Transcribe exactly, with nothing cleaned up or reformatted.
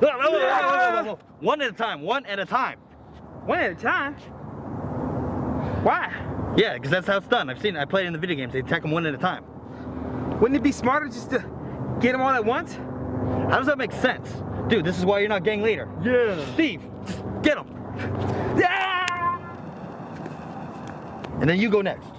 Whoa, whoa, whoa, whoa, whoa, whoa. One at a time, one at a time. One at a time? Why? Yeah, because that's how it's done. I've seen it. I played it in the video games. They attack them one at a time. Wouldn't it be smarter just to get them all at once? How does that make sense? Dude, this is why you're not gang leader. Yeah. Steve, just get them. Yeah! And then you go next.